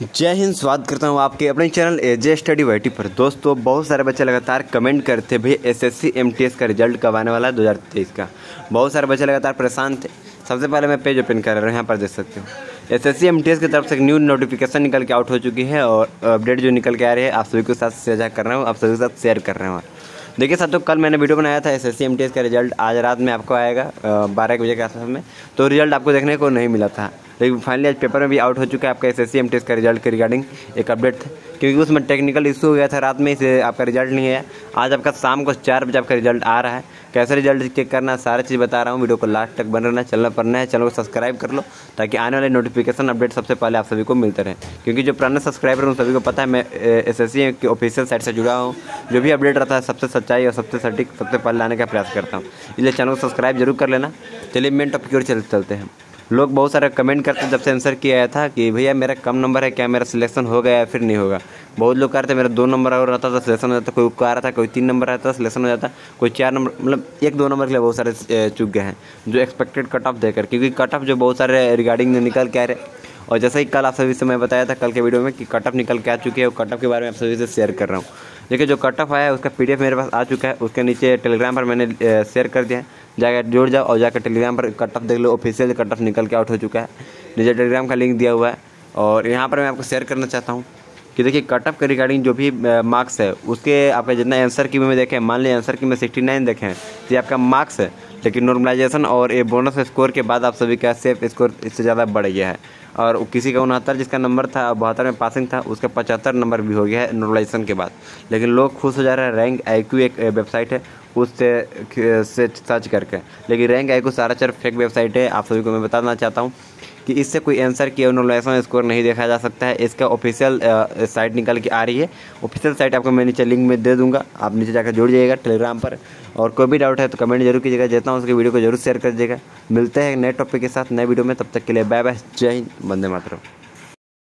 जय हिंद। स्वागत करता हूं आपके अपने चैनल एजे स्टडी वाइटी पर। दोस्तों, बहुत सारे बच्चे लगातार कमेंट करते हैं भाई एसएससी एमटीटीएस का रिजल्ट कब आने वाला है 2023 का। बहुत सारे बच्चे लगातार परेशान थे। सबसे पहले मैं पेज ओपन कर रहा हूं, यहाँ पर देख सकते हो एसएससी एमटीटीएस की तरफ से एक न्यू नोटिफिकेशन निकल के आउट हो चुकी है और अपडेट जो निकल के आ रही है आप सभी के साथ साझा कर रहा हूँ, आप सभी के साथ शेयर कर रहा हूँ। देखिए साथियों, कल मैंने वीडियो बनाया था एसएससी एमटीटीएस का रिजल्ट आज रात में आपको आएगा 12 बजे के आसपास में, तो रिजल्ट आपको देखने को नहीं मिला था, लेकिन फाइनली आज पेपर में भी आउट हो चुका है आपका एसएससी एमटीटीएस का रिजल्ट के रिगार्डिंग एक अपडेट था, क्योंकि उसमें टेक्निकल इशू हो गया था रात में, इसे आपका रिजल्ट नहीं आया। आज आपका शाम को 4 बजे आपका रिजल्ट आ रहा है। कैसे रिजल्ट चेक करना है सारी चीज़ बता रहा हूँ, वीडियो को लास्ट तक बने रहना, चलना पड़ना है। चैनल को सब्सक्राइब कर लो ताकि आने वाले नोटिफिकेशन अपडेट सबसे पहले आप सभी को मिलते रहे, क्योंकि जो पुराने सब्सक्राइबर हैं उन सभी को पता है मैं एसएससी की ऑफिशियल साइट से जुड़ा हूँ, जो भी अपडेट रहता है सबसे सच्चाई और सबसे सटीक सबसे पहले लाने का प्रयास करता हूँ, इसलिए चैनल को सब्सक्राइब जरूर कर लेना। चलिए मेन टॉपिक की ओर चलते हैं। लोग बहुत सारे कमेंट करते जब से आंसर किया आया था कि भैया मेरा कम नंबर है, क्या मेरा सिलेक्शन हो गया या फिर नहीं होगा। बहुत लोग कहते मेरा 2 नंबर और रहता था सिलेक्शन हो जाता, कोई आ रहा था, कोई 3 नंबर रहता सिलेक्शन हो जाता, कोई 4 नंबर, मतलब 1-2 नंबर के लिए बहुत सारे चूक गए हैं जो एक्सपेक्टेड कट ऑफ देकर, क्योंकि कट ऑफ जो बहुत सारे रिगार्डिंग निकल के आ रहे। और जैसा ही कल आप सभी से मैं बताया था कल के वीडियो में कि कट ऑफ निकल के आ चुकी है, और कट ऑफ के बारे में आप सभी से शेयर कर रहा हूँ। देखिए जो कट ऑफ आया है उसका पीडीएफ मेरे पास आ चुका है, उसके नीचे टेलीग्राम पर मैंने शेयर कर दिया है, जाकर जुड़ जाओ और जाकर टेलीग्राम पर कट ऑफ देख लो। ऑफिशियल कट ऑफ निकल के आउट हो चुका है, नीचे टेलीग्राम का लिंक दिया हुआ है। और यहाँ पर मैं आपको शेयर करना चाहता हूँ कि देखिए कट ऑफ के रिगार्डिंग जो भी मार्क्स है उसके आपका जितना आंसर की में देखें, मान लीजिए आंसर की में 69 देखें तो ये आपका मार्क्स है, लेकिन नॉर्मलाइजेशन और ये बोनस स्कोर के बाद आप सभी का सेफ स्कोर इससे ज़्यादा बढ़ गया है। और किसी का 69 जिसका नंबर था 72 में पासिंग था उसका 75 नंबर भी हो गया है नॉर्मलाइजेशन के बाद, लेकिन लोग खुश हो जा रहे हैं। रैंक IQ एक वेबसाइट है उससे सर्च करके, लेकिन रैंक IQ सारा चर फेक वेबसाइट है। आप सभी को मैं बताना चाहता हूँ कि इससे कोई आंसर की और नॉर्मलाइजेशन स्कोर नहीं देखा जा सकता है। इसका ऑफिशियल साइट निकल के आ रही है, ऑफिशियल साइट आपको मैं नीचे लिंक में दे दूंगा, आप नीचे जाकर जुड़ जाइएगा टेलीग्राम पर। और कोई भी डाउट है तो कमेंट जरूर कीजिएगा, जितना उसके वीडियो को जरूर शेयर कर दीजिएगा। मिलते हैं नए टॉपिक के साथ नए वीडियो में, तब तक के लिए बाय बाय, जय हिंद, वंदे मातरम।